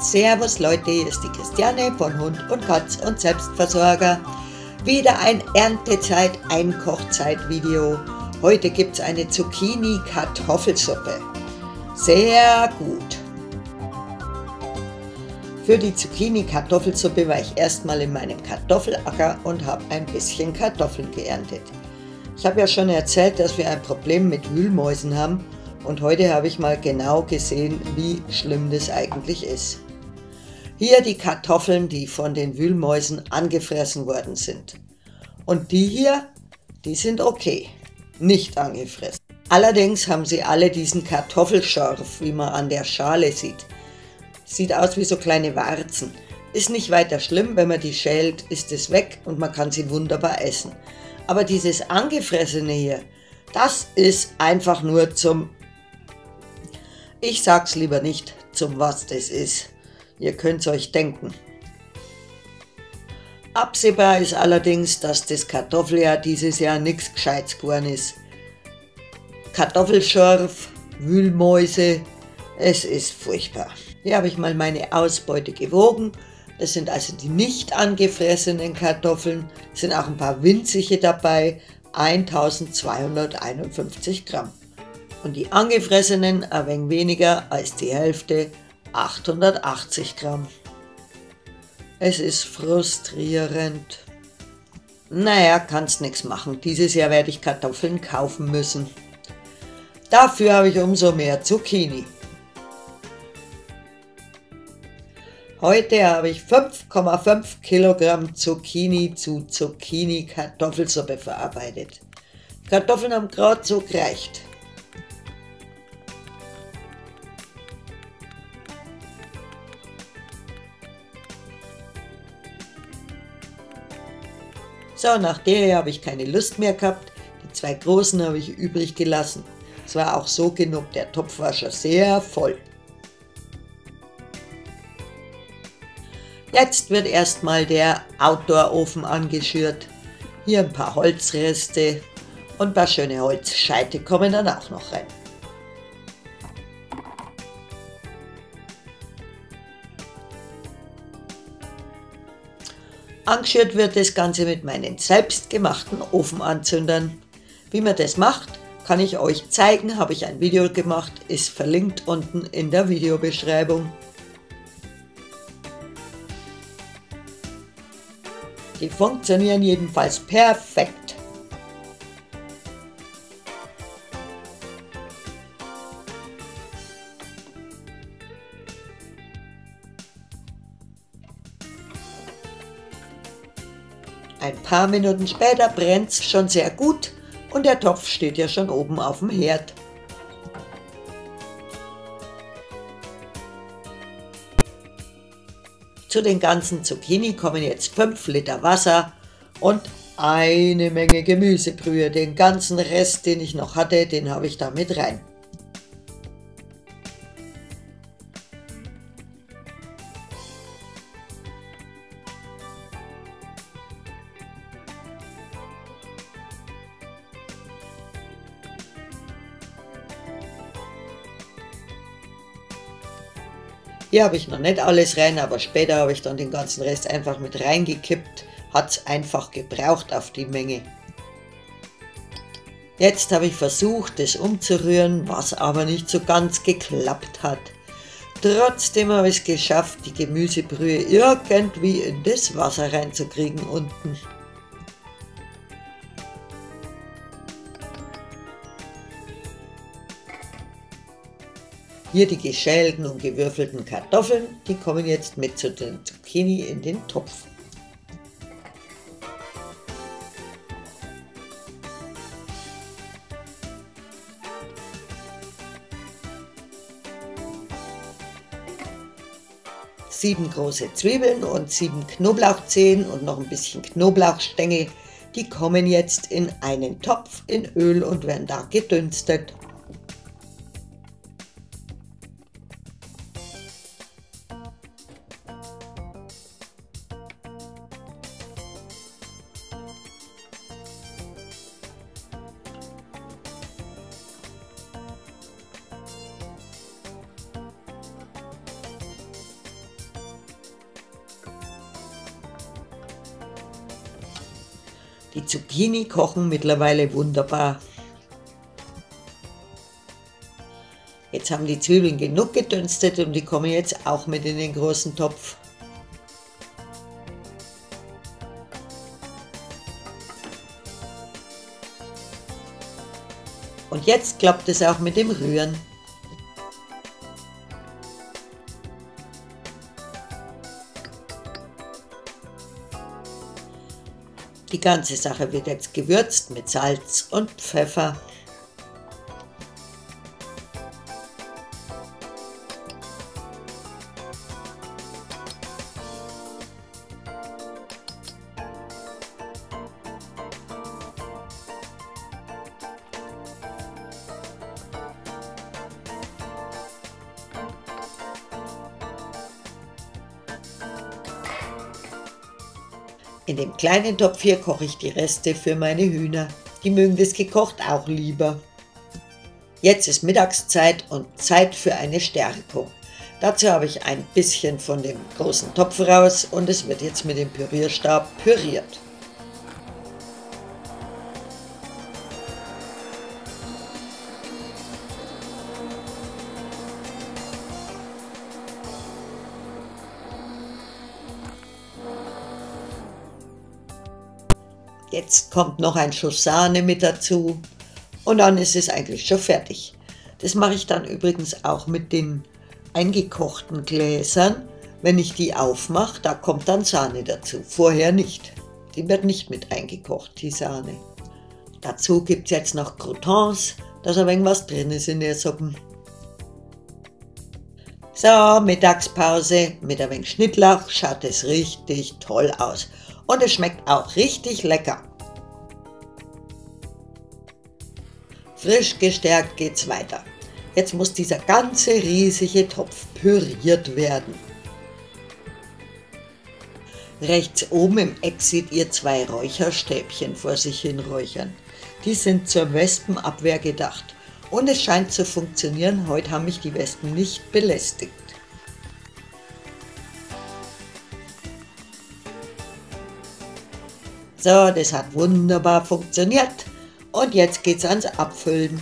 Servus Leute, hier ist die Christiane von Hund und Katz und Selbstversorger. Wieder ein Erntezeit-Einkochzeit-Video. Heute gibt es eine Zucchini-Kartoffelsuppe. Sehr gut! Für die Zucchini-Kartoffelsuppe war ich erstmal in meinem Kartoffelacker und habe ein bisschen Kartoffeln geerntet. Ich habe ja schon erzählt, dass wir ein Problem mit Wühlmäusen haben und heute habe ich mal genau gesehen, wie schlimm das eigentlich ist. Hier die Kartoffeln, die von den Wühlmäusen angefressen worden sind. Und die hier, die sind okay, nicht angefressen. Allerdings haben sie alle diesen Kartoffelschorf, wie man an der Schale sieht. Sieht aus wie so kleine Warzen. Ist nicht weiter schlimm, wenn man die schält, ist es weg und man kann sie wunderbar essen. Aber dieses Angefressene hier, das ist einfach nur zum... Ich sag's lieber nicht, zum was das ist. Ihr könnt's euch denken. Absehbar ist allerdings, dass das Kartoffeljahr dieses Jahr nichts Gescheites geworden ist. Kartoffelschorf, Wühlmäuse, es ist furchtbar. Hier habe ich mal meine Ausbeute gewogen. Das sind also die nicht angefressenen Kartoffeln. Es sind auch ein paar winzige dabei, 1251 Gramm. Und die angefressenen ein wenig weniger als die Hälfte, 880 Gramm. Es ist frustrierend. Naja, kannst nichts machen. Dieses Jahr werde ich Kartoffeln kaufen müssen. Dafür habe ich umso mehr Zucchini. Heute habe ich 5,5 Kilogramm Zucchini zu Zucchini-Kartoffelsuppe verarbeitet. Kartoffeln haben gerade so gereicht. So, nach der habe ich keine Lust mehr gehabt. Die zwei großen habe ich übrig gelassen. Es war auch so genug, der Topf war schon sehr voll. Jetzt wird erstmal der Outdoor-Ofen angeschürt. Hier ein paar Holzreste und ein paar schöne Holzscheite kommen dann auch noch rein. Angeschürt wird das Ganze mit meinen selbstgemachten Ofenanzündern. Wie man das macht, kann ich euch zeigen, habe ich ein Video gemacht, ist verlinkt unten in der Videobeschreibung. Die funktionieren jedenfalls perfekt. Ein paar Minuten später brennt es schon sehr gut und der Topf steht ja schon oben auf dem Herd. Zu den ganzen Zucchini kommen jetzt 5 Liter Wasser und eine Menge Gemüsebrühe. Den ganzen Rest, den ich noch hatte, den habe ich da mit rein. Hier habe ich noch nicht alles rein, aber später habe ich dann den ganzen Rest einfach mit reingekippt. Hat es einfach gebraucht auf die Menge. Jetzt habe ich versucht, das umzurühren, was aber nicht so ganz geklappt hat. Trotzdem habe ich es geschafft, die Gemüsebrühe irgendwie in das Wasser reinzukriegen unten. Hier die geschälten und gewürfelten Kartoffeln, die kommen jetzt mit zu den Zucchini in den Topf. Sieben große Zwiebeln und 7 Knoblauchzehen und noch ein bisschen Knoblauchstängel, die kommen jetzt in einen Topf in Öl und werden da gedünstet. Die Zucchini kochen mittlerweile wunderbar. Jetzt haben die Zwiebeln genug gedünstet und die kommen jetzt auch mit in den großen Topf. Und jetzt klappt es auch mit dem Rühren. Die ganze Sache wird jetzt gewürzt mit Salz und Pfeffer. In dem kleinen Topf hier koche ich die Reste für meine Hühner. Die mögen das gekocht auch lieber. Jetzt ist Mittagszeit und Zeit für eine Stärkung. Dazu habe ich ein bisschen von dem großen Topf raus und es wird jetzt mit dem Pürierstab püriert. Jetzt kommt noch ein Schuss Sahne mit dazu und dann ist es eigentlich schon fertig. Das mache ich dann übrigens auch mit den eingekochten Gläsern. Wenn ich die aufmache, da kommt dann Sahne dazu, vorher nicht. Die wird nicht mit eingekocht, die Sahne. Dazu gibt es jetzt noch Croutons, dass ein wenig was drin ist in der Suppe. So, Mittagspause mit ein wenig Schnittlauch schaut es richtig toll aus. Und es schmeckt auch richtig lecker. Frisch gestärkt geht's weiter. Jetzt muss dieser ganze riesige Topf püriert werden. Rechts oben im Eck seht ihr zwei Räucherstäbchen vor sich hin räuchern. Die sind zur Wespenabwehr gedacht. Und es scheint zu funktionieren, heute haben mich die Wespen nicht belästigt. So, das hat wunderbar funktioniert und jetzt geht's ans Abfüllen.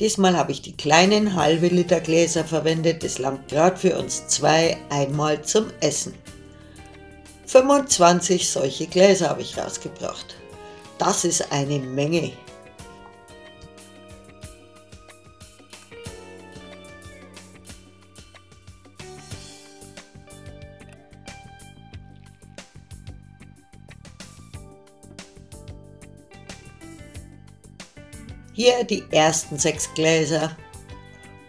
Diesmal habe ich die kleinen halbe Liter Gläser verwendet, das langt gerade für uns zwei einmal zum Essen. 25 solche Gläser habe ich rausgebracht. Das ist eine Menge. Hier die ersten 6 Gläser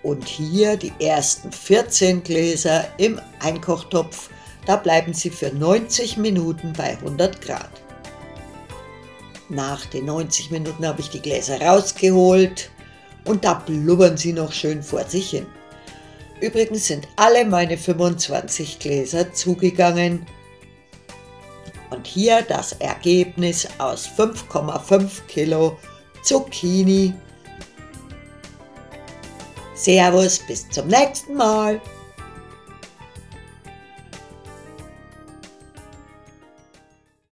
und hier die ersten 14 Gläser im Einkochtopf. Da bleiben sie für 90 Minuten bei 100 Grad. Nach den 90 Minuten habe ich die Gläser rausgeholt und da blubbern sie noch schön vor sich hin. Übrigens sind alle meine 25 Gläser zugegangen. Und hier das Ergebnis aus 5,5 Kilo Zucchini. Servus, bis zum nächsten Mal.